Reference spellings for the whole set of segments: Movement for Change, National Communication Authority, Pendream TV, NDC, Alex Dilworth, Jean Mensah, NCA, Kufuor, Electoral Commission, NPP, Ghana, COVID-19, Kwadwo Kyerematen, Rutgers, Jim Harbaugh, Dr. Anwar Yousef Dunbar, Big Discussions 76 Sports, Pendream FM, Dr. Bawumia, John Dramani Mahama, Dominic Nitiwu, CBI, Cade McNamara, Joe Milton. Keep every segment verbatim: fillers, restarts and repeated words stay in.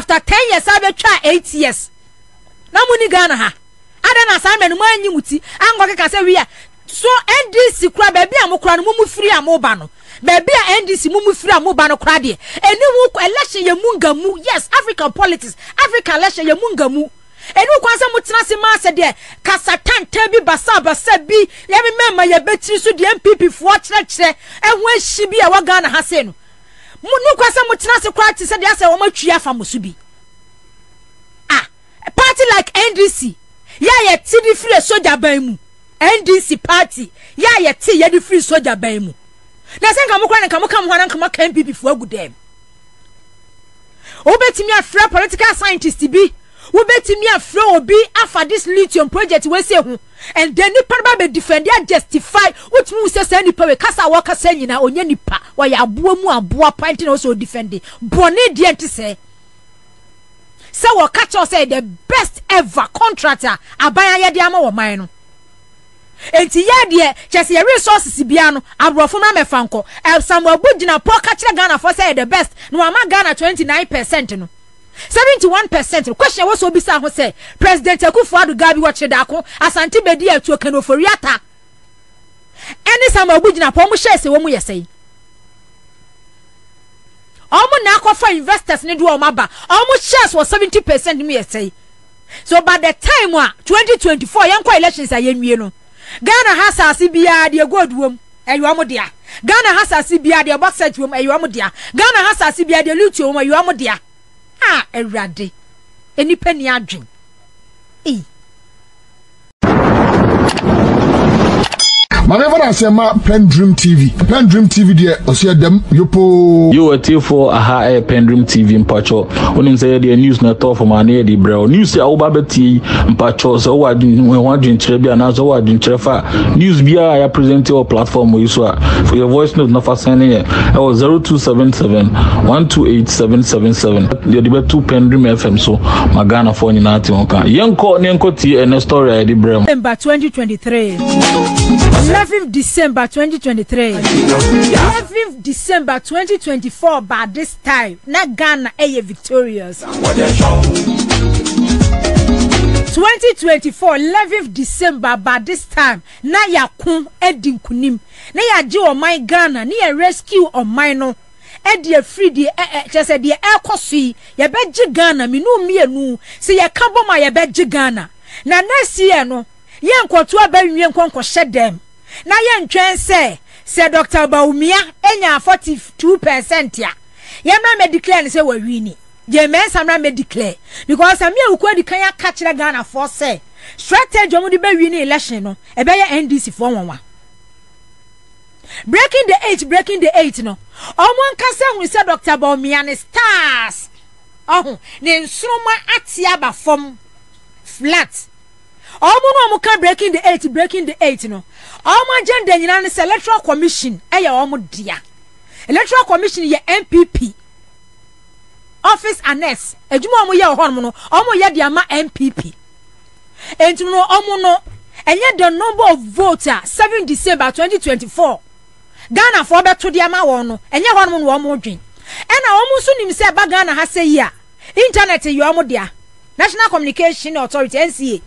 after ten years abe twa eight years na muni Ghana ha ada na assignment mo anyi muti ango keka se wia so N D C kura be bia mo kura no mu free amoba no be bia N D C mu mu free amoba no kura de eni wo election ye munga mu yes African politics African election ye munga mu eni wo kwanse mu tena se ma se de kasatanta bi basa basa bi ye me mema ye betiri so de N P P fo kire kire ehu ahyi bi e wo Ghana ha se no mu nu kwase mu tena se kura ti se de ase wo matwi afa mo so bi ah a party like N D C ya ye ti di free soldier ban mu N D C party ya ye ti ye di free soldier ban mu na se nka mo kura nka mo kam ho na nka mo kan N P P fo agu dem obetimi afra political scientist bi wobetimi afra obi afa this lithium project we se ho and then ni parba be defend ya justify wotimi se se ni pawe kasa wo kasa nyina onya nipa wo ya aboa mu aboa point na so defend boni de enti se se wo kacho say the best ever contractor aban ya de ama wo man no enti ya de chese ya resources bia no abrofo ma mefa nko el samwa bugina po ka kire Ghana for say the best no ama Ghana twenty-nine percent no seventy-one percent question was so bisa ho say president Kufuor gabi watch dako asante bedi atu kan ofori ata any some obugina pom share se wo mu yesai omo na akofa investors ne do o maba omo shares was seventy percent mu yesai so by the time wa twenty twenty-four yanko elections ayenwie no Ghana has a C B I de god wom ayuamu dia Ghana has a C B I de box set wom ayuamu dia Ghana has a C B I de lutu wom ayuamu dia ah erade enipa ni adwen eh my never asema Pendream T V Pendream T V there osiadam yopo you were there for aha eh Pendream T V mpacho onim say the news na talk for my na the bro news ya obabeti mpacho so wadin wadin chere bia na so wadin chere fa news bia ya present your platform we so for your voice note na fa send here I was zero two seven seven one two eight seven seven seven the debate to Pendream F M so magana for nyina ati onka yenko nenko ti en story ya the bro November twenty twenty-three eleventh December twenty twenty-three eleventh December twenty twenty-four by this time na Ghana aye victorious twenty twenty-four eleventh December by this time na yakun edinkunim na yaje o man Ghana na ya rescue o man no e de free de chese de e kosu ye beje Ghana minu mienu se ye ka boma ye beje Ghana na next year no ye nkoto abawie nkonko shedem na yen twen say say Doctor Bawumia enya forty-two percent ya yemra me declare say wawi ni je Mensah mra me declare because am ya ukwa di kan ya ka kire Ghana for say strategy omo di bawi ni election no e be ya N D C for wonwa breaking the eight breaking the eight no omo nka say hu say Doctor Bawumia ni stars oh ne nsroma atia ba fom flat omo no omo breaking the eight breaking the eight no omo agenda nyina ne Electoral Commission eye omo dia Electoral Commission ye N P P office annex ejuma omo ye ohon no omo ye dia ma N P P enti no omo no enye the number of voter seventh December twenty twenty-four Ghana for beto dia ma won no enye hon no omo dwen ena omo so nim se ba Ghana ha se ye internet ye omo dia National Communication Authority N C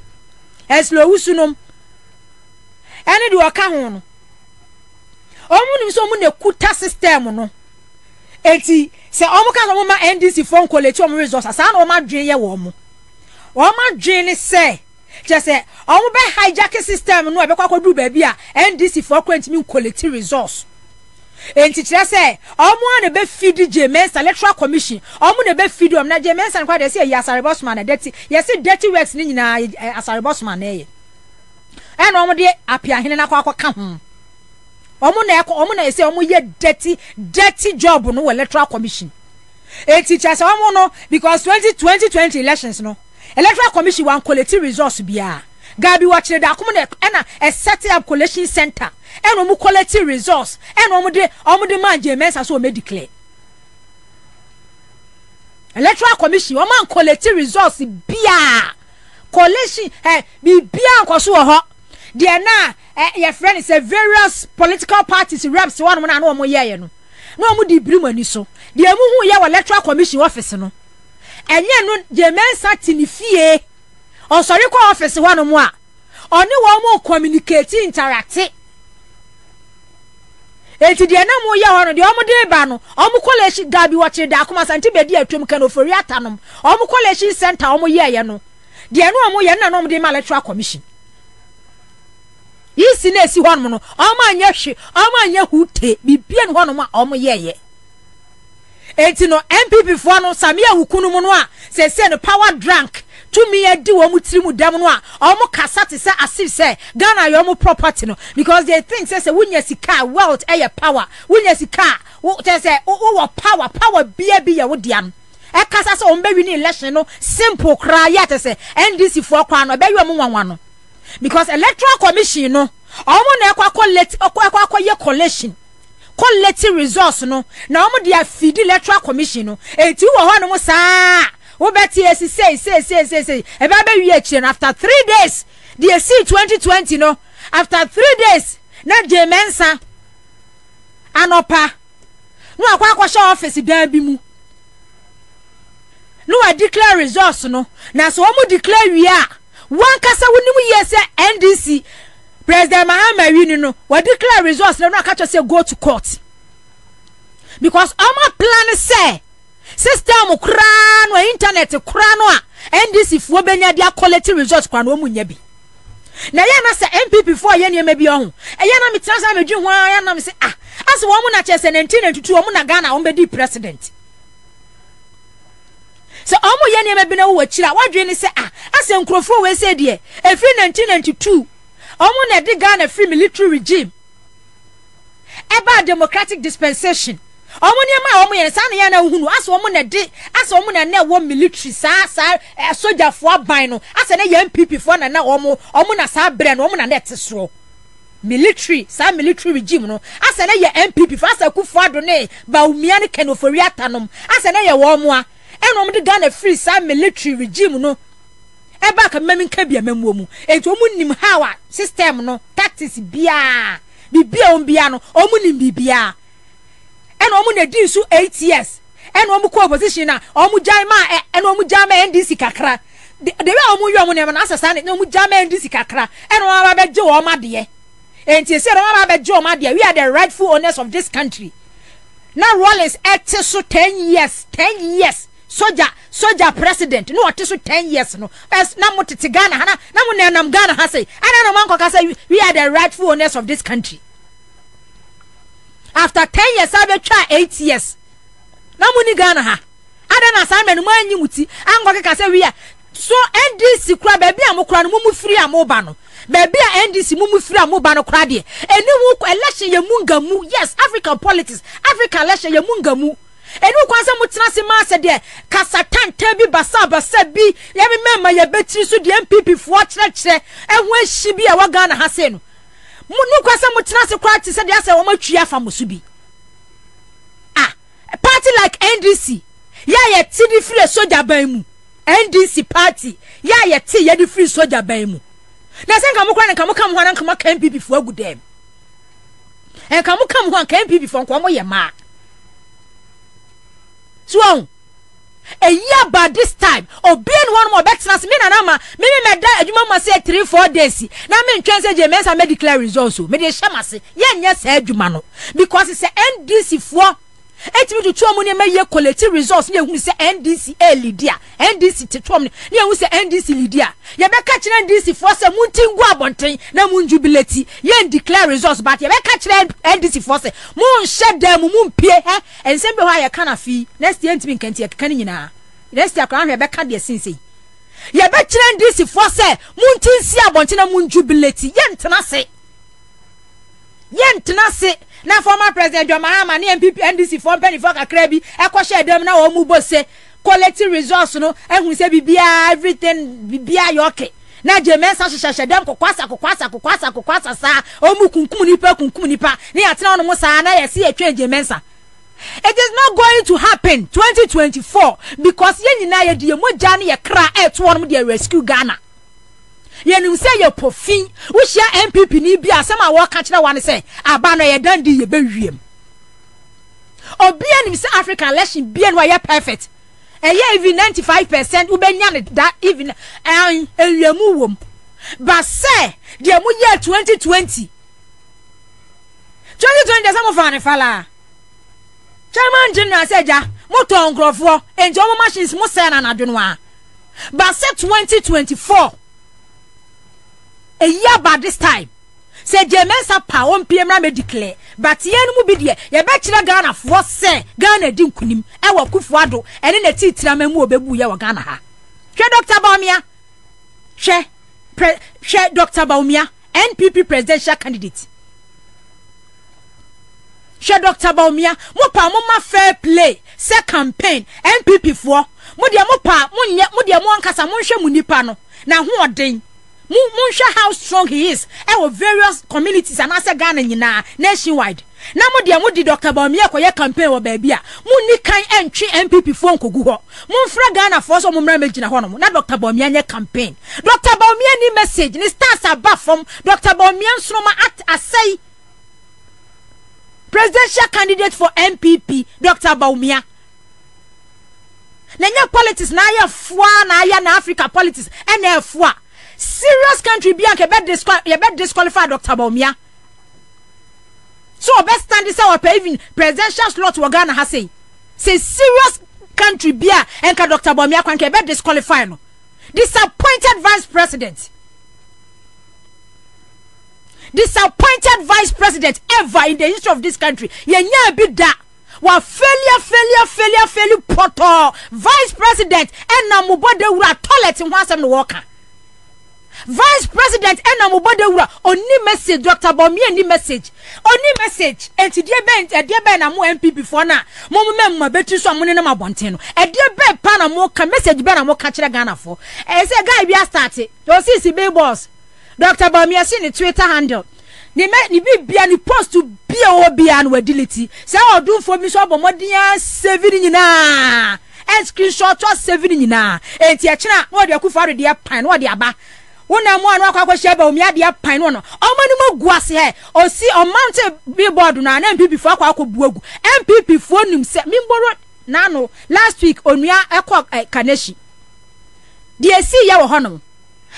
A eslo usunum ene de waka ho no omu nim so mu ne kuta system no enti se omu ka so ma N D C phone college omu resources sa na omu adwen ye wo omu omu adwen ni se je se omu be hijack system no e be kwa kodu ba bia N D C for kwenti mi collect resource enti kire se omu an be feed Jean Mensah Electoral Commission omu ne be feed omu na Jean Mensah kwa de se ye asare bossman na dirty ye se dirty works ni nyina asare bossman na ye and omo de apia hene na kwa ka ho omo na eko omo na ese omo ye dirty dirty job no Electoral Commission enti cha se omo no because twenty twenty elections no Electoral Commission wan collect resource bia gabi wa kire da komo na na a set up collection center and omo collect resource and omo de omo de man Jean Mensah so medicare Electoral Commission omo an collect resource bia collection eh bi bia nkoso ho de na eh your friend is a various political parties reps one na na omo yeye no na omo di brim ani so de mu hu ye Electoral Commission office no enye no Jemensa tinifie on sorry kwa office wano mwa oni wamu communicate interacti eti diye na mu ya wano diye omu deba no omu koleshi dabi wache da akuma santi bedi ya tuwe mkeno feri atanum omu koleshi center omu ye ya no diye no omu ya na omu dema Electoral Commission isi nesi wano mno omu anye shi omu anye hute bibiye ni wano mwa omu ye ye eti no M P P fwano samia hukunu mnwa se se no power drunk to me a do omutrimu demonwa omu kasati se asif se Ghana yomu property no because they think se se wunye sika wealth eye power wunye sika se se uwa power power biye biye wudiam e kasa se ombe wini election no simple cry yate se N D C fwa kwa no be yu omu wano because Electoral Commission no omu ne kwa kwa leti kwa kwa kwa ye collection collective resource no na omu dia fidi Electoral Commission no e ti uwa wano musa we bet yes say say say say say about and after three days the see twenty twenty no after three days na Jean Mensah anopa no akwa kwa show office dan bi mu no a declare results no na so omo declare we a wan kasa woni mu yes N D C President Mahama wini no we declare results na no akacho say go to court because our plan say system kura no internet kura no N D C fo benya dia quality results kura no munya bi na ya na se M P P fo ya ne mebi on e ya na me transfer me dwun ya na me se ah as wo mu na chese nineteen ninety-two wo mu na Ghana wo be di president so omo ya ne mebi na wo akira wadwe ni se ah as enkrofo we se de e free nineteen ninety-two omo na di Ghana free military regime eba democratic dispensation omo ni ma omo yensa na ya na hunu aso omo na de aso omo na na wo military sa sa soldier fo aban no aso na ya M P P fo na na omo omo na sa bre no omo na na tesro military sa military regime no aso na ya M P P fo aso Kufuor do ne Bawumia ne kenofori atanom aso na ya wo mo a eno omo de Ghana free sa military regime no e ba ka memi ka bia memu mu eto omo nim hawa system no tactics bia bibia on bia no omo nim bibia eno omu ne di su eight years eno omu ko opposition na omu jaima eno omu jaima N D C kakra de we omu yo omu ne na asasa ne omu jaima N D C kakra eno wa ba je wo ma de enti se ro ma ba je wo ma de we are the rightful owners of this country now Rollins ate so ten years ten years soldier soldier president no ate so ten years no na mo tete Ghana na na mo ne nam Ghana ha sei ana na manko ka sei we are the rightful owners of this country. After ten years, I will try eight years. No money Ghana ha. Ada na sa menu manyi muti. Ango keka se wi a. So N D C kura baby amukura no mumu free amoba no. Baby a N D C mumu free amoba no kura de. Eni wo election ye munga mu. Yes, African politics. African election ye munga mu. Eni wo kwanse mutena se ma se de. Kasatan tebi basa basa bi. Ye me mema ye betri so de M P P fo kire kire. Ehwe hyi bi a wa Ghana ha se no. Munu kwasa mutina se kwati se dia se wo matwi afa musubi ah a party like N D C ya ya ti di free soldier ban mu N D C party ya ya ti ya di free soldier ban mu na se nka mokwa nka mokam ho nka mokam N P P fo agu dem nka mokam ho nka N P P fo nko mo ye ma so e ya ba this time obi en one more better me na na ma me me da adwuma ma say three four days na me ntwen say je me say me declare results o me dey share ma say ye nya say adwuma no because say N D C for etimi to twom ne ma ye collect results ne hu say N D C e leader N D C to twom ne hu say N D C leader ye be catch N D C for say muntin go abonten na mun jubilate ye declare results but ye be catch N D C for say mun share dem mun pie he ensembe ho ye kana fi next year ntimi nkanti ye kana nyina next year kran hwe be ka de sense ye be catch N D C for say muntin si abonten na mun jubilate ye ntena se ye ntena se na former President John Mahama ni M P P N D C for Penifo kakra bi e kwa share dem na wo mu bose collective resource no ehun se bibia everything bibia yoke na Jean Mensah shashasha dem kokwasa kokwasa kokwasa kokwasa sa o mu kunkum ni pa kunkum ni pa ni atena no mo sa na yesi etwe Jean Mensah. It is not going to happen twenty twenty-four because ye nyina ye de mo ja na ye kra eto won mo de rescue Ghana. Ye ni say ye pofin wo hia M P P ni bi asem a wo ka kire wan say aba no ye dan di ye bewiem obi anim say African election bi en wa ye perfect even ninety-five percent ubenyan that even and a but say the year twenty twenty. twenty twenty some of our fala. Chairman General said ya motor on Kufuor and job machines mo say na adunwa. But say twenty twenty-four. A year by this time. Say Jean Mensah pa on P M na me declare but ye no bi de ye be kire Ghana for say Ghana di nkunim e wa Kufuor do ene na titira mamu obebu ye wa Ghana ha hwe Doctor Bawumia hwe hwe Doctor Bawumia N P P presidential candidate hwe Doctor Bawumia mo pa mo ma fair play say campaign N P P for mo de mo pa mo nye mo de mo nkasa mo hwe mu nipa no na ho oden Munsha how strong he is. Our various communities and as a Ghana nyina nationwide. Na mo dia mo di Doctor Bawumia koye campaign wo baby a. Munni kan entry M P P phone kogu ho. Munfra Ghana force mo mra magina ho no. Na Doctor Bawumia nye campaign. Doctor Bawumia ni message ni stars above from Doctor Bawumia nsoma at asai. Presidential candidate for M P P Doctor Bawumia. Nanya politics na ya fwa na ya na Africa politics and ya fwa. Serious country be a bet disqual disqualify Doctor Bawumia. So best stand this our paving presidential slot Ghana has say. Say serious country be a and Doctor Bawumia can bet disqualify no. Disappointed vice president. Disappointed vice president ever in the history of this country. Yenya be that. Wa failure, failure, failure, failure, poto. Vice president and na mubode wura toilet in one seven walker. Vice President Ena Mubodewura only message Doctor Bawumia ni message only message enti die ben e die ben na mo M P before na mo mem ma betu so amone na mabonte no e die ben pa na mo ka message ben na mo ka kire Ghana for e say guy bia start e o si si be boss Doctor Bawumia si ni Twitter handle ni me ni bibia ni post to be o bia na we delete say odun for mi so abomodian save ni nyina e screenshot to save ni nyina enti e kire na o de Kufuor de pan o de aba wona mo anwa kwa kwahia Bawumia de pan no no omanimo guase he o si o mountain billboard na na M P P fo akwa akwobuagu M P P fo nim se mimboro na no last week onua ekọ kaneshi de si ye wo hono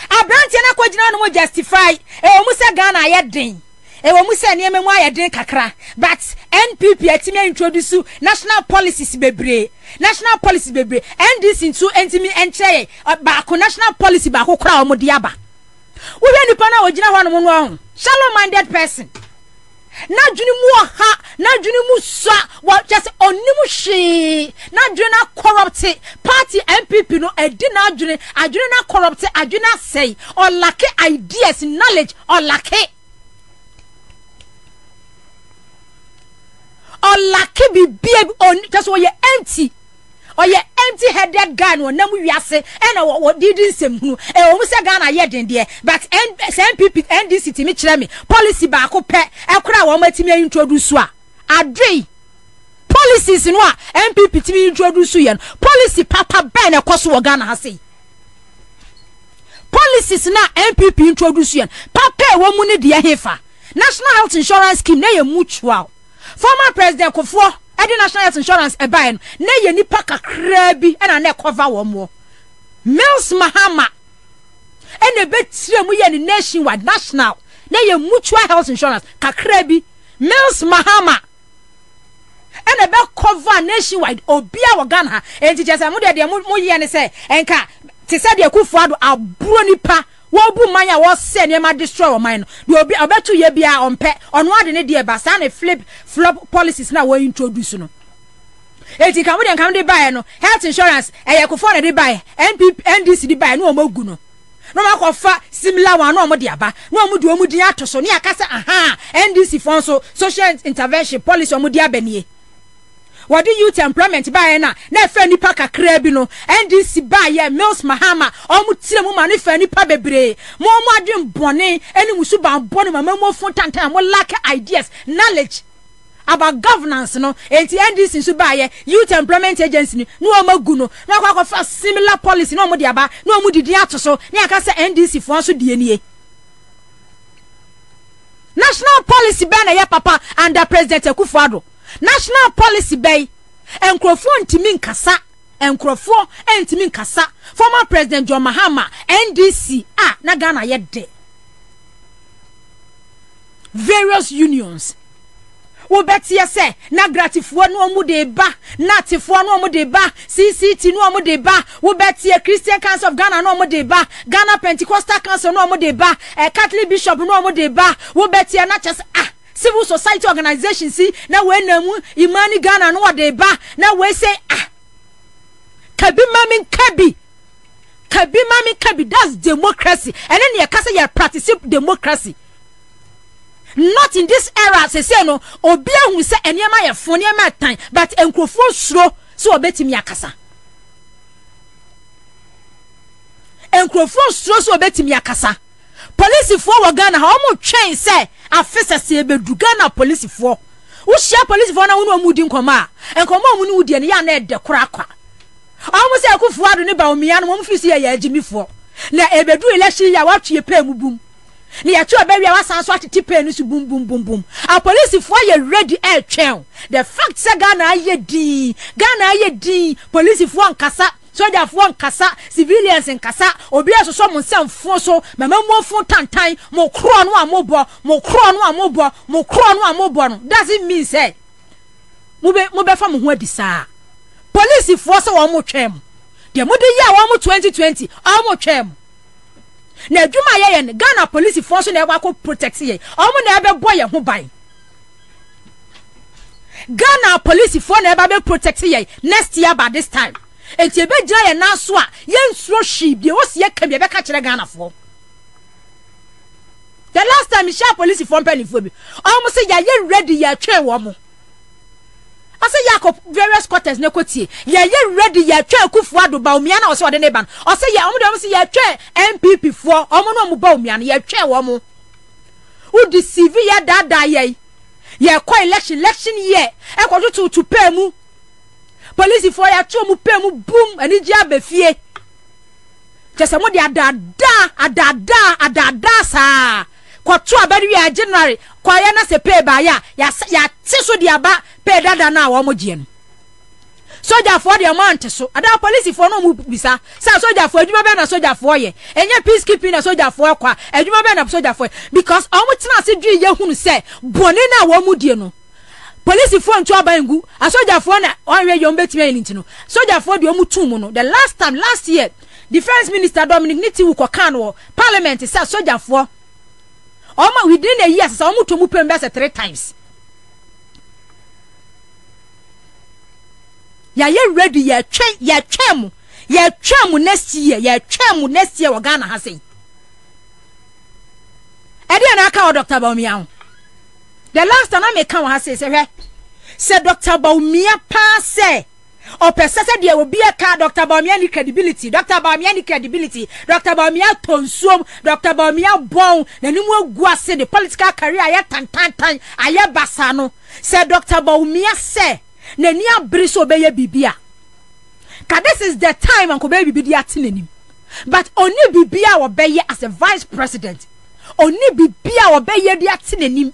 abrantie na kwagina no mo justify e o mu se Ghana aye den e o mu se niam mu aye den kakra but N P P atime introduce national policies bebre national policy bebre N D C into entimi enche ba ko national policy ba ko kra o mo dia ba wo hwe nipa na ogina ho no no shallow minded person na dwuni mu ha na dwuni mu sa wa just onimu hwe na dwuni na corrupt party M P P no edi na dwuni adwuni na corrupt adwuni say or lack ideas knowledge or lack or lack be be on just where you empty or your empty-headed guy no na mu wiase e na wo didin sem hu e wo mu se Ghana ye den de but N P P N D C timi kire me policy ba ko pe e kura wo matimi introduce a adrei policies no a N P P timi introduce ye policy papa ben e koso wo Ghana ha sei policies na N P P introduce ye papa wo mu ne de hefa national health insurance scheme na ye mutual former president Kufuor Edi national health insurance e buy no na ye nipa kakra bi e na na cover wo mo Mills Mahama e na betire mu ye ni nationwide national na ye mutual health insurance kakra bi Mills Mahama e na be cover nationwide obi a wo Ghana enti jesa mu de de mu ye ne se enka ti se de Kufuor do aburo nipa wo bu man ya wo se ne ma destroy wo man no de obi obetu ye bia onpe ono ade ne de ba sa na flip flop policies na wo introduce no eti kan wo de kan de buy no health insurance e ye Kufuor na de buy N P P N D C de buy no mo gu no no ma ko fa similar one no mo de aba no mo de o mu din atoso ne akase aha N D C fon so social intervention policy o mu de aba nie what do you temperament by na na fa nipa kakra bi no N D C ba ye Mills Mahama o mu tire mu ma ne fa nipa bebre mo mu adwen bone eni musu ban bone ma mo fun tantan mo lack ideas knowledge about governance no enti N D C su ba ye you temperament agency ni no ma gu no na kwa kwa fa similar policy no mo di aba no mo di di atoso ne aka se N D C fo so die nie national policy ba na ye papa under president Kufuor national policy bay enkrofo ntimi nkasa and Kufuor and Timin Kasa, former President John Mahama, N D C, ah, Nagana yet de. Various unions. Wo beti ya se, na gratifwa no omu deba, na tifwa no omu deba, C C T no omu deba, wo beti ya Christian Council of Ghana no omu deba, Ghana Pentecostal Council no omu deba, eh, Catholic Bishop no omu deba, wo beti ya na chas, ah, Civil Society Organization si, na we nemu, Imani Ghana no deba, na we se, ah, Kabi Mami Kabi, Kabi Mami Kabi, that's democracy, and then ya kasa ya practice democracy. Not in this era, se se no, obia hu se enyema ye fo nyema tan, but enkrofo suro se obetimi akasa. Enkrofo suro se obetimi akasa. Police fo wo Ghana ha omo twen se afese se bedu Ghana police fo. Wo share police fo na wo no mudi nkoma a. Enkoma omu ni wudie ne ya na de kora kwa. Omo se Kufuor adu ne Bawumia no mo mfisi ye ya agimi fo. Na ebedu election ya watwe pe mu bum. Ni atu abewia wasanso atiti penu su bum bum bum bum. A police fo ye ready air channel. The fact say Ghana ye di, Ghana ye di. Police fo nkasa, soldier fo nkasa, civilians nkasa. Obia so so monsem fo so, mama mo fo tantan, mo kro no amobo, mo kro no amobo, mo kro no amobo no. Doesn't mean say mo be mo be fa mo ho adi saa. Police fo so wo mo twem. De mo de ya wo mo twenty twenty, wo mo twem. Na dwuma ye ye Ghana police force na ewa ko protect ye. Omo na ebe boy ye ho ban. Ghana police force na eba be protect ye next year by this time. Enti ebe gira ye na so a ye nsuro hwibie wo se ye ka bi ebe ka kire Ghana fo. The last time she police force panifo bi. Omo se ya ye ready ye twen wo mo. Asa Jacob various quarters ne kotie. Ye ye ready ye twa Kufuor adu Bawumia na ose ode ne ban. Ose ye omo de omo se ye twa N P P fo, omo no omo Bawumia na ye twa wo mo. Wo di C V ye da da ye. Ye kwa election election ye. E kwa to to pay mu. Police fo ye twa mu pay mu boom ani ji abefie. Jese mo de adada adada adada sa. Kwa tu abadi ya January kwa yana se pay ba ya ya ya tiso di aba pay dada na wa moje no soldier for the amount so ada police for no mu bisa say soldier for adwuma be na soldier for ye enye peacekeeping na soldier for kwa adwuma be na soldier for because omo tina se dwi ye hunu se bone na wa mudie no police for ntu aba ngu a soldier for na onwe ye ombetime ye nti no soldier for de omutum no the last time last year defense minister Dominic Nitiwu kwa kanwo parliament say soldier for Oma within a year, so much to move members three times. Ya ye ready, ye train, ye train, ye train next year, ye train next year. Ghana has it. Edi anaka o Doctor Bawumia. The last time I make come has it. Say, say Doctor Bawumia pass. Or persisted there will be a car, Doctor Bawumia ni credibility, Doctor Bawumia ni credibility, Doctor Bawumia tonsum, Doctor Bawumia bon, na ni mo guase the political career aye tan tan tan aye basano. Say Doctor Bawumia say, na ni abriso be ye bibia. Cause this is the time and kobe bibia tinenim. But only bibia will be ye as a vice president. Only bibia will be ye dia tinenim.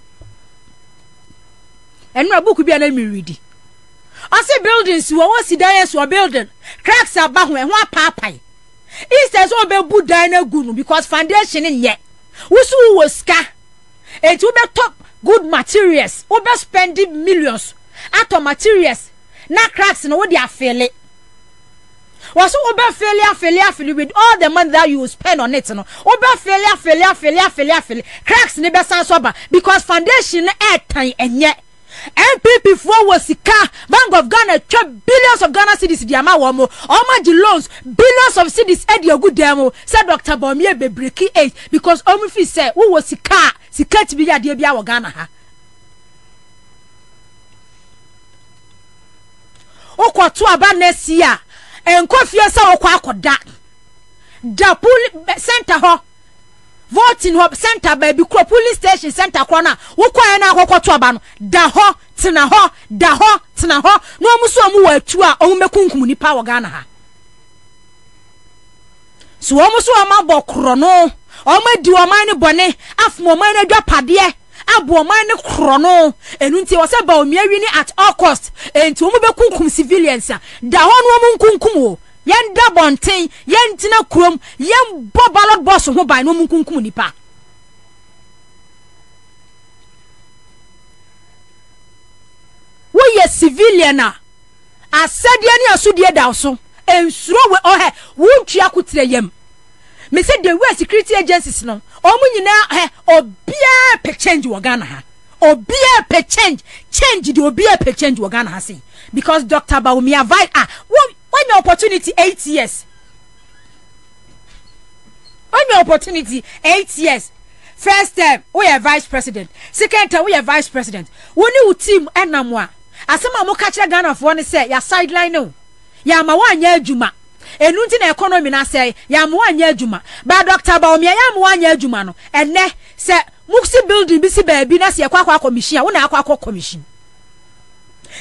And no book be an me ready. I say buildings, you are serious, you are building. Cracks are back when one papai. Instead, so be put down a good because foundation in yet. We so was scar. It will be top good materials. We be spending millions out of materials. Now cracks in what they are failing. Was over failure, failure, failure with all the money that you spend on it. No, over failure, failure, failure, failure, failure. Cracks in the best sober because foundation air time and yet. N P P four was sika Bank of Ghana trap billions of Ghana cedis di ama wamo omaji loans billions of cedis edi ogu demo said Doctor Bawumia be breaking eight because omifi said who was sika sika tibi ya die bia wo Ghana ha okwato aba nesia enkofie se okwa akoda da pool center ho voting hub center baby kro police station center corner wo kwae na akokoto aba no da ho tina ho da ho tina ho no muso omu wa atu a omu mekunkum ni pa wo Ghana ha so omu so amabokro no omu di oman ni bone afmo oman adwa pade Abo man ne krono. Enunti wasa Bawumia wini at all cost. Enti omu be kunkum civilians. Da honu omu kunkumo. Yen da bonten. Yen tina krom. Yen bo ballot boss omu ba no omu kunkumo nipa. Woye civilian na. Asedi ani asu die da so. Ensuro we ohe. Wo twa kutre yem. Me say the way security agencies no omo nyina obia pe change wo Ghana ha obia pe change change the obia pe change wo Ghana ha say because Doctor Bawumia vibe ah when the opportunity eight years when the opportunity eight years first time we are vice president, second time we are vice president we new team enamwa asema mo ka kire Ghana for one say ya sideline no ya ma wanya adwuma enunti na economy na say ya mo anya adwuma ba Doctor Bawumia ya mo anya adwuma no ene se muksi building bi si baabi na se akwa akwa commission a wona akwa akwa commission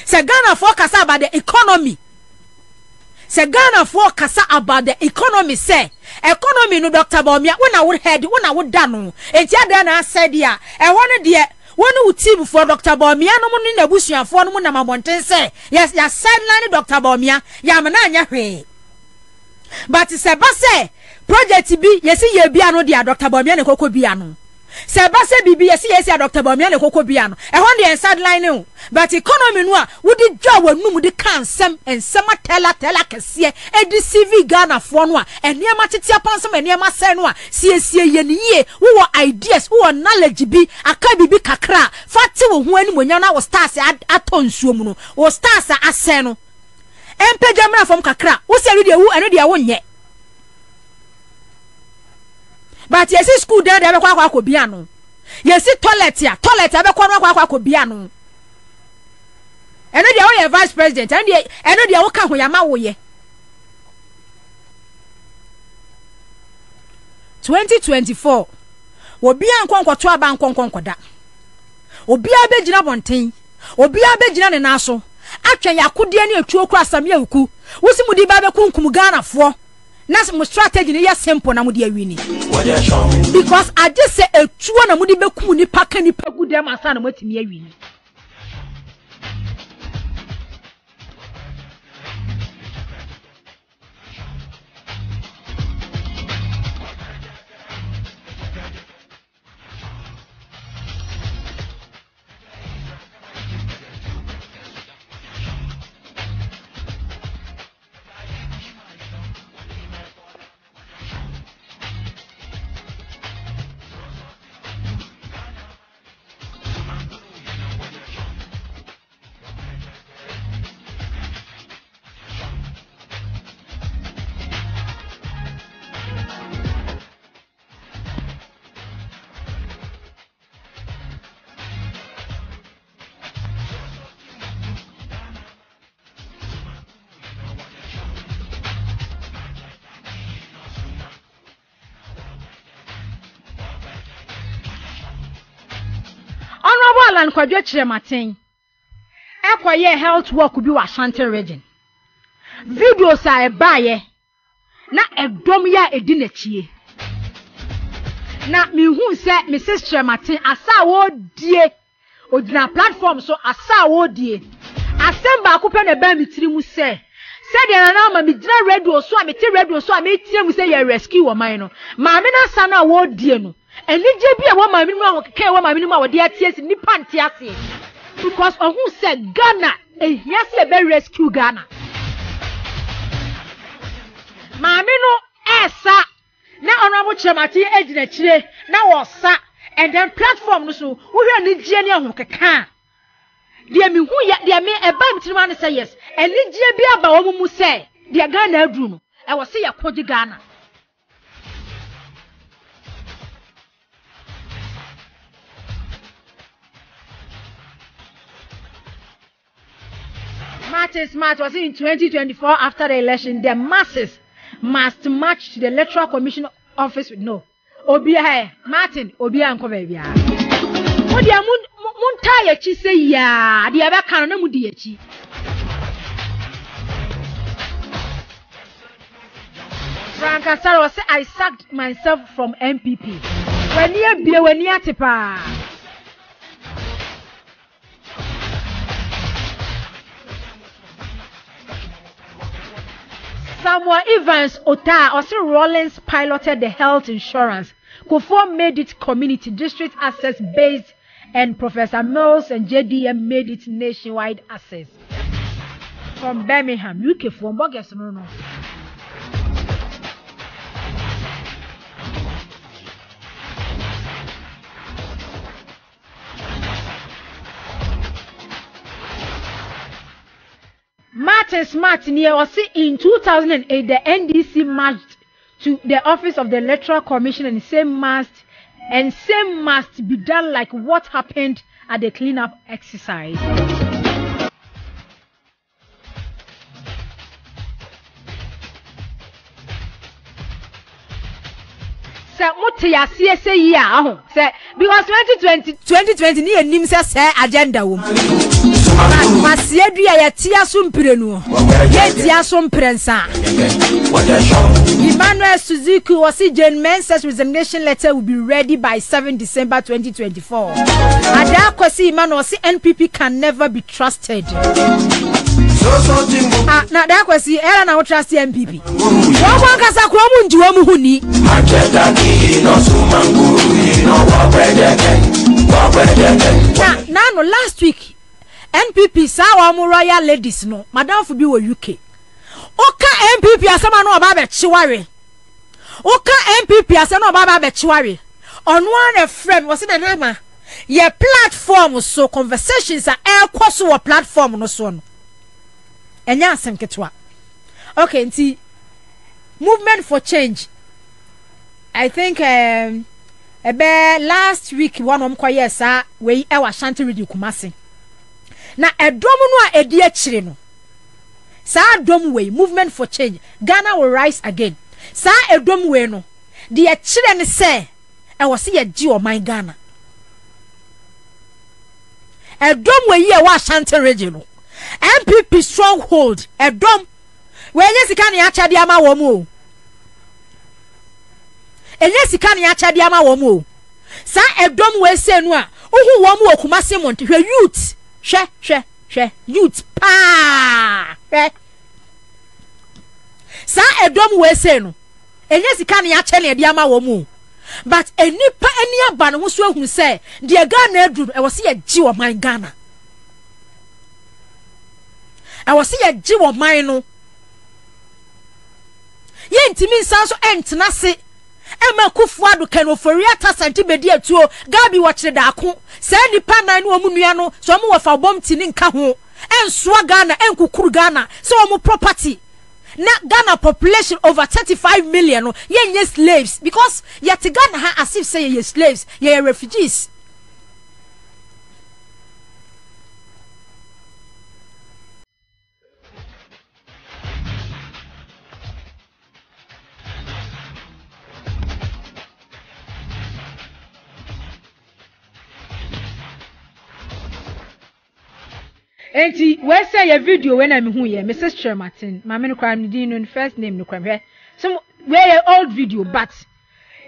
se Ghana for kasa about the economy se Ghana for kasa about the economy say economy no Doctor Bawumia wona wo head wona wo da no enti ada na said dia e wono de wono wo team for Doctor Bawumia no mo na busuafo no mo na mabonten say yes ya sideline Doctor Bawumia ya mena anya hwe. But sebase project bi yesi ye bia no dia Doctor Bawumia ne koko bia no sebase bibi yesi yesi Doctor Bawumia ne koko bia no e hon de sideline no but economy no a wudi dwa wanum de kansem ensem tela tela kese e di C V Ghana fo no a eniema tete apansem eniema sen no a siesie ye ne ye wo ideas wo knowledge bi aka bibi kakra fati wo ho ani monya na wo stars atonsuom no wo stars asen no empejamra from kakra wo se ready wu eno dia wo nye but yes school dey dey kwa kwa ko bia no yes toilet ya toilet ya be kwa kwa kwa ko bia no eno dia wo ye vice president eno dia eno dia wo ka ho ya ma wo ye twenty twenty-four wo bia nkonkwoto aba nkonkonkoda obi abegina bonten obi abegina ne na so atwa yakudie ne atwo kura samia wuku wosi mudi ba be kunkum Ghana fo na se mo strategy ne ya simple na mudi awini because I just say atwo na mudi be kum ni paka ni pagu dem asa na matimi awini Kwadwo Kyerematen ekoye health work bi wa Ashanti region videos a ebaye na edom ya edi nachie na mehu se Missus Kyerematen asa wo die odina platform so asa wo die asemba akopɛ na ba mitiri mu se sɛde na na ma migyina radio so a meti radio so a meti mu se ye rescue wo man no ma me na sa na wo die no enije bi e wo ma minimum wo keke wo ma minimum wo de atie si nipa nte atie because ohu se Ghana ehia se be rescue Ghana ma me no esa na ona mo Kyerematen ejina kire na wo sa and then platform no so wo hwe enije ne ho keka de mi hu ya de mi e ba mitima ne say yes enije bi aba wo mu se de Ghana aduru no e wo se yakodi Ghana. Marches March was in twenty twenty-four after the election. The masses must march to the Electoral Commission office with no. Obia, Martin, Obia, and Covavia. Odia Muntayachi say, ya, the other canon Mudiachi. Frank Asaro said, I sacked myself from N P P. When near Bia, when near Tipa. Samuel Evans Ota or Sir Rollins piloted the health insurance. Kufuor made it community district access based, and Professor Mills and J D M made it nationwide access. From Birmingham, U K for Morgus Bruno. Martin Smart near was in two thousand eight, the N D C marched to the office of the Electoral Commission and same must and same must be done like what happened at the cleanup exercise. Because twenty twenty ni enim se se agenda wo masie dua ye tia so mprenu ye tia so mprensa Emmanuel Suzuki was say Jean Mensah's resignation letter will be ready by the seventh of December twenty twenty-four. Ada Kwasi Emmanuel say N P P can never be trusted. Ah, now that was the era now trust the N P P. Now, no, last week, N P P saw royal ladies, no, Madame Fubi were U K. Oka N P P as someone about a chiwari. Oka N P P as someone about a chiwari. On one, a friend was in a name. Your platform was so conversations are air cosso platform no son. Enya asem ketwa. Okay, nti Movement for Change. I think um ebe last week one om kwaye sa we e wa shanty ready Kumasi. Na edom no a edi akire no. Sa edom we Movement for Change. Ghana will rise again. Sa edom we no. De akire ne se e wo se ye ji oman Ghana. Edom we ye wa shanty ready no. N P P stronghold a drum where yes, can ya chadiama womu. And yes, can ya chadiama womu. Sa a drum where senua, uhu womu okumasimont, her youth, she, she, she, youth, pa. Sa a drum where senu, and yes, can ya chadiama womu. But a nipa and yaban who swell who say, dear Ghana drum, I was see a Jew of my Ghana. I was see a Jew of mine. Ye intimin sanso ent nasi. Emma Kufuor can offer reata santibedia to Gabi watch the darku. Send the pan nine womuniano, so I'm off a bomb tin in Kaho. And Swagana and Kukurgana, so I'm property. Not Ghana population over thirty-five million. Ye ye slaves. Because ye to Ghana as if say ye slaves, ye refugees. Enti we say your video when I'm here, Missus Shermatin, my men crime didn't first name no crime here. Some where old video, but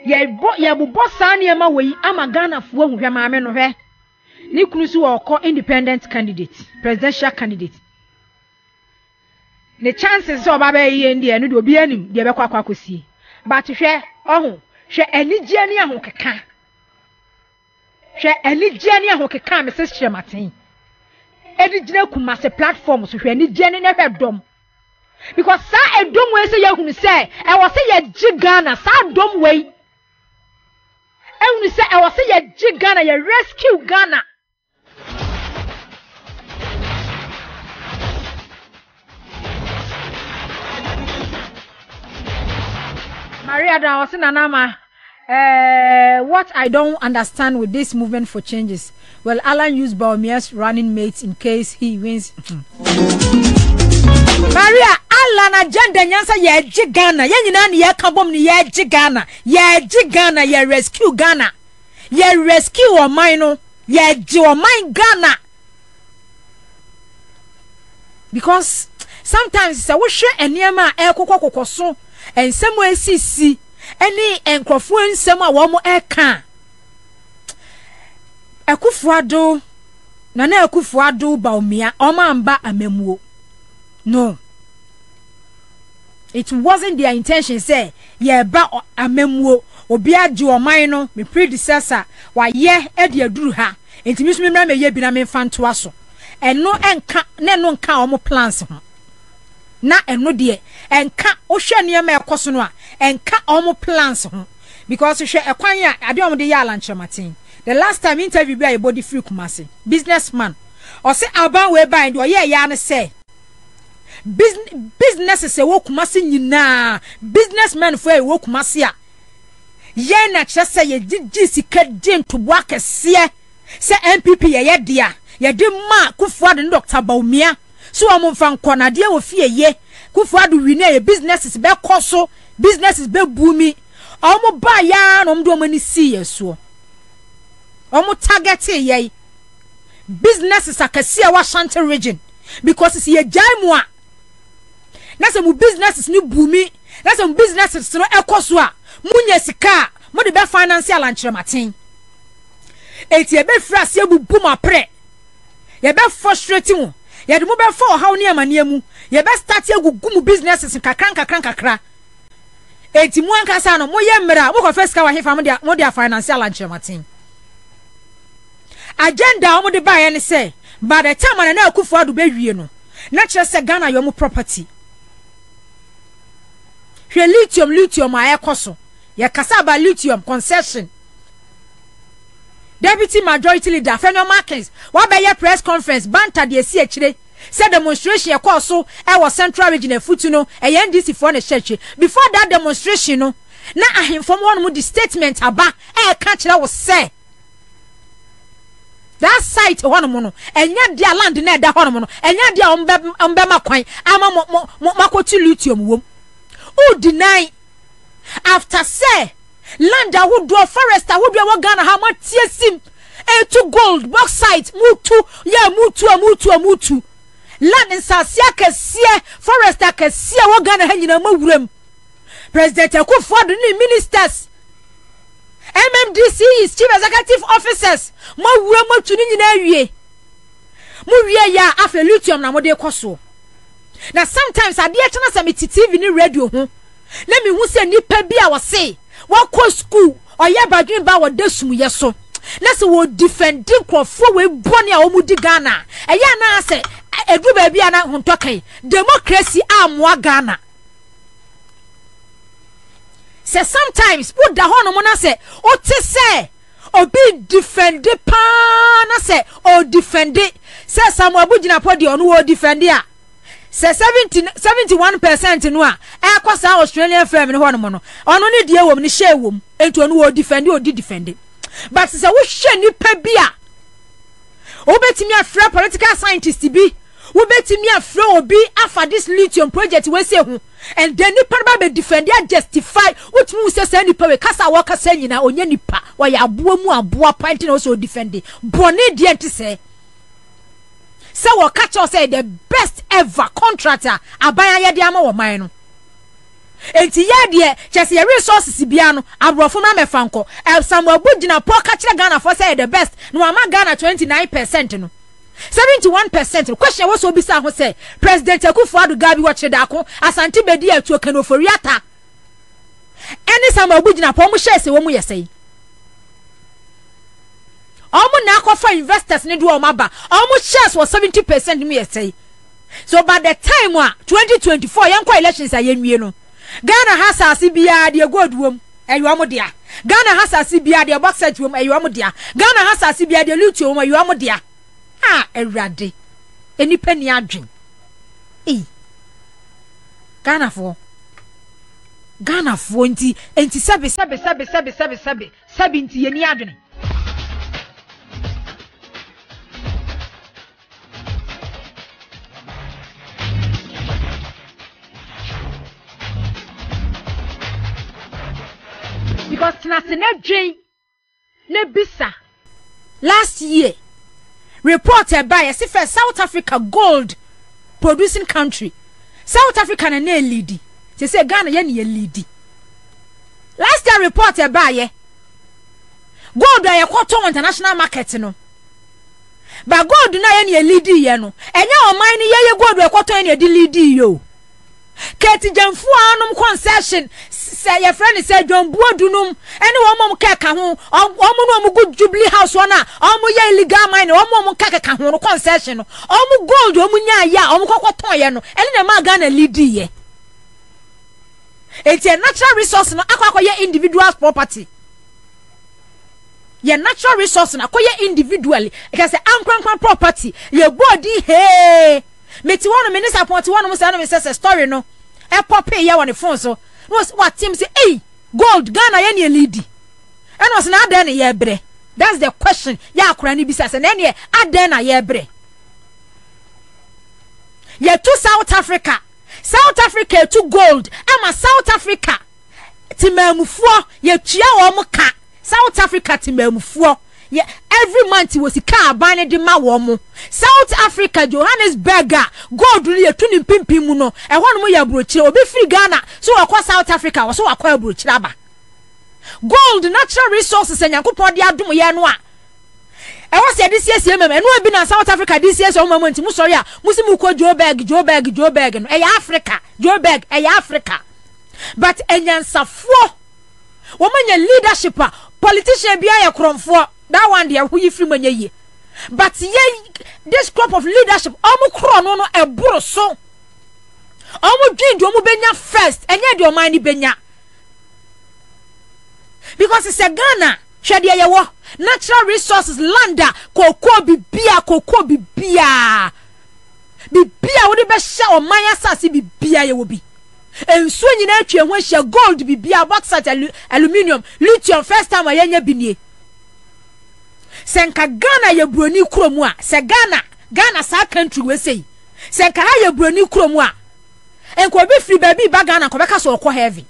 ye bought ye boss anima way amagana for my men of her. Niklusu or call independent candidate, presidential candidate. The chances of Baba in the end will be any, the Bequa could see. But share, oh, share any journey a hook a can. Share any journey a hook a can, Missus Shermatin. Ediginal Kumase platforms so any genuine dom. Because sa a dom way say you say I was say ye jigana sa dom way. And say I was say ye jigana ye rescue Ghana. Maria da was in Anama. Uh, what I don't understand with this Movement for Changes. Well, Alan used Bawumia's running mates in case he wins. Maria, Alan agenda nyansa ye jigana. Ye nyinani ye kabom ni ye jigana. Ye jigana ye rescue Ghana. Ye rescue omaino. Ye jiomain Ghana. Because sometimes it's a wushe enyema e koko koko son. And some way si si. Any and Crawford, some are one more air can. A Kufuor, Nana Kufuor, Bawumia, Oma and Ba a memo. No, It wasn't their intention, say, yeah, but a memo, or be a Jew or minor, my predecessor, why, yeah, Eddie drew her, and to miss me, my ye been a man fan to us, and no, and can't, no, can't, more plans. Na and no, dear, and can't, Oceania, my cosona, and can't, almost plans, because you share a quanya, I don't the Yalancha Martin. The last time interview by a body free Kumasi, businessman, or say, I'll buy where bind, or yeah, Yana say. Business businesses say woke masi nyina businessmen for woke masi ya ye na chese ye jiji sika din to work se se N P P ye ye dia ye di ma Kufuor de Doctor Bawumia so amomfa nkona de wo fie ye Kufuor de win ye businesses be koso businesses be bumi omo ba ya no mdo mani si yeso omo target ye businesses akase wa Ashanti region because it's ye jaimwa. That's a business is new boomy. That's a business is no ekoswa. Munye sika. Mo de be financial and trematin. It ye be fras ye bu boom pre. Ye be frustrating. Ye de mo be for how near maniemu. Ye be start ye gugumu businesses in kakran kakran kakra. Eti mu anka sa no mo ye mera mo confess ka wa hefa mo de financial and trematin. Agenda mo de ba ye ne say by the time an na Kufuor do be wie no. Na kire se Ghana yo mo property. Lithium, lithium, I coso. Ye kasaba lithium concession. Deputy Majority Leader, Fenno Markins, what by your press conference, Banta de C H D, said demonstration, a coso, I was central region of Futuno, a N D C for the church. Before that demonstration, no, now I inform one with the statement about a country that was said. That site one mono, and yet their land in that hormono, and yet their umbema coin, ama mokoti lithium womb. Who deny after say land that would draw forest that would be what Ghana how much T S M and two gold bauxite move to yeah move to move to move to land in Sasia can see forest that can see what Ghana hanging a move room President Kufuor the ministers M M D Cs chief executive officers more room more to ninja move ya after lithium na mode koso. Now sometimes I dear channel some T V ni radio hmm. Let me who say ni pebi I was say what call school or yeah by dream by what this we so let's we defend the Kufuor we born ya omudi Ghana and ya na say a group baby and I'm talking democracy am wa Ghana say sometimes put the horn on say or to say or be defend the pan say or defend it say some abujina podi on who defend ya. Se seventy-one percent in one. I cross our Australian firm in one mono. On only dear woman, share womb, and to who defend or did defend it. But since I wish she knew Pebia. Obey me a frail political scientist to be. Obey me a frail be after this lithium project we say who. And then you probably defend and justify what Musa Sandy Perry Casa Walker Senina or Yenipa, while your boomu and boa pinting also defend it. Bonnet dient to say. So we catch us say the best ever contractor abaya yedi ama wo man no enti ye de chese ye resources bia no abrofo na me fanko el samwa bugina po catch Ghana for say the best no ama Ghana twenty-nine percent no seventy-one percent question was obisa ho say President Kufuor do gabi watch da ko asante bedi atu kan oforiata any samwa bugina po mo share say wo mo yesai almost now for investors need to omaba. Almost shares was seventy percent me yesterday. So by the time wa twenty twenty four, young elections are yemi no. Ghana has a C B I the gold room, and you are dear. Ghana has a C B I the bauxite room, and you are dear. Ghana has a C B I the lithium, and you are dear. Ah, a radi, any penny I drink. E. Ghana for. Ghana for anti anti sabi sabi sabi sabi sabi sabi sabi anti any adrin. Because nebisa last year reported by a South Africa gold producing country. South Africa na ne lead. She say Ghana ye ne lead. Last year reported by ye gold ya kwato international market no. But gold na ye ne lead ye no. Enya o mine ye ye gold ya kwato ye ne lead yo. Keti jamfu anum concession say your friend say John Bodunum any woman keka ho omo no good Jubilee house wana omo ye illegal mine omo omo keka ho no concession omo gold omo nya ya omo kokoton ye no ene na ma Ghana lead ye it's a natural resource no akwa ye individual property your natural resource na akoye individually e ka say ankwankwan property your body hey meti wono me disappoint wono me say no me say story no e pop pay ya wono phone so no what team say hey gold Ghana ya ne lead e no say na adan ya bre that's the question ya akura ni bisa say na ne adan na ya bre ya to South Africa South Africa to gold ama South Africa timamfuo ya tua wo mo ka South Africa timemfuo yeah, every month he was a car buying the mawomo. South Africa, Johannesburg, gold really a tuning pimpimuno, and one more ya brooch will be free Ghana, so across South Africa or so acquire brooch raba. Gold natural resources and Yakupo dia dum yanwa. I was here this year's M M and we've been in South Africa this year's own moment Musoria, Musimuko Joburg, Joburg, Joburg, and a Africa, Joburg, a Africa. But a yansa four woman your leadership politician be a crom for that one there who you free money ye. But ye this crop of leadership omu krono no e boro so omu dwindu omu benya first enye de omani benya because it's a Ghana hwede ye wo natural resources landa koko bibia koko bibia bibia wo de be sha oman asase bibia ye wo bi enso nyina atwe ho hye gold bibia bauxite aluminium lithium first time ayenye binie Senka Ghana ye broni kromwa. Se Ghana, Ghana sa country we say. Senka ha ye broni kromwa. Enko be free baby ba Ghana ko beka so okọ heavy.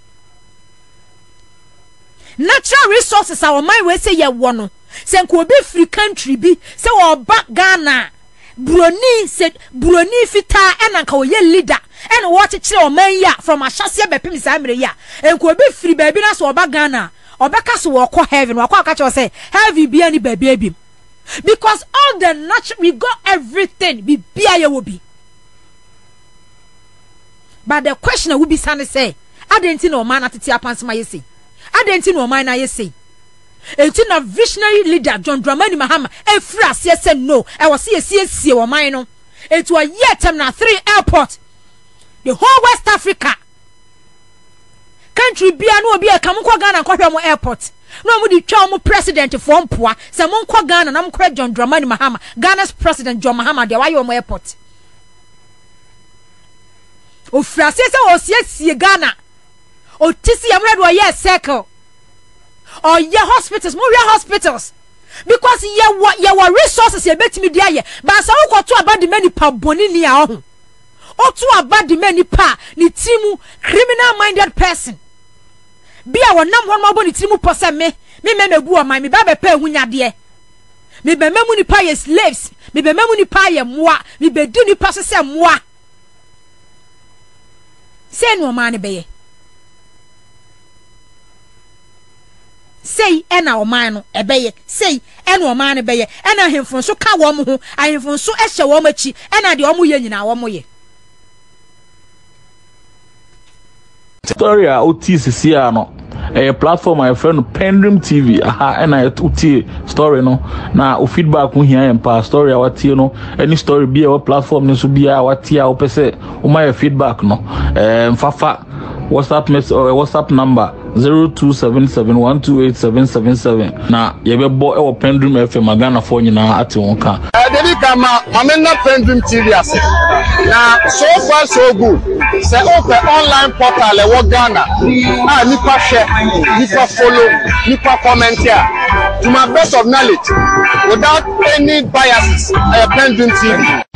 Natural resources our mind we say ye wono. Senko be free country bi se wo ba Ghana. Broni se broni fita enanka wo ye leader. Eno wo chekire o man ya from Ashase bepim sa mire ya. Enko be free baby na so ba Ghana. Obeka so wako heaven wako akache say heavy be any baby be because all the natural we got everything be bia ye will be but the question will be sandy say I didn't know man atiti apans ma yesi I didn't know man na yesi etin na visionary leader John Dramani Mahama e fras yesi no e was yesi wo man no it was yet na three airport the whole West Africa country bia no obi e ka mko Ghana kwohwe mo airport no mo di twa mo president for mpoa se mo nko Ghana na mko John Dramani Mahama Ghana's president John Mahama de wayo mo airport o frase se o siesie Ghana o tisi amred wo ye circle o ye hospitals mo we hospitals because ye wo ye wo resources ye betimi dia ye ba sa wo kwoto aba de mani pa bonini a ho o to aba de mani pa ni timu criminal minded person be our number one mobile team posse me, me me bu a my me baby pay hunya de. Me be memuni pay slaves, me be memuni pay moi, me be do ni pass se moi. Say no man be. Say ena o man no ebeye. Say ena o man be ye. Ena hemfon so ka wo mo ho, ahemfon so ehye wo machi, ena de o mo ye nyina wo mo ye. Story I uti sisiano a platform my friend Pendream T V aha and I uti story no na o feedback who here and pa story our tea no any story be our platform ni so be our tea our pese o my feedback no um fafa WhatsApp mess or WhatsApp number zero two seven seven one two eight seven seven seven na yebe bo e wo Pendream F M Ghana for nyina ate wonka e dey come am na Pendream T V ase na so far so good say open online portal e wo Ghana ah nipa share nipa follow nipa comment here to my best of knowledge without any biases e Pendream T V